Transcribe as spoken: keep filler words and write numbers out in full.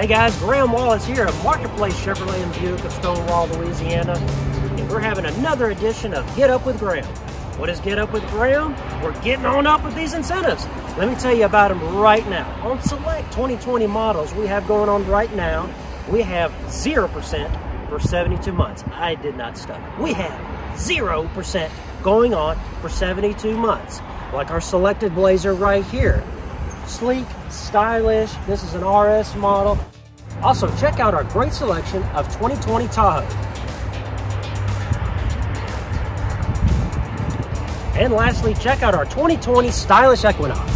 Hey guys, Graham Wallace here at Marketplace Chevrolet and Buick of Stonewall, Louisiana, and we're having another edition of Get Up With Graham. What is Get Up With Graham? We're getting on up with these incentives. Let me tell you about them right now. On select twenty twenty models we have going on right now, we have zero percent for seventy-two months. I did not stop. We have zero percent going on for seventy-two months. Like our selected Blazer right here. Sleek, stylish. This is an R S model. Also, check out our great selection of twenty twenty Tahoe. And lastly, check out our twenty twenty stylish Equinox.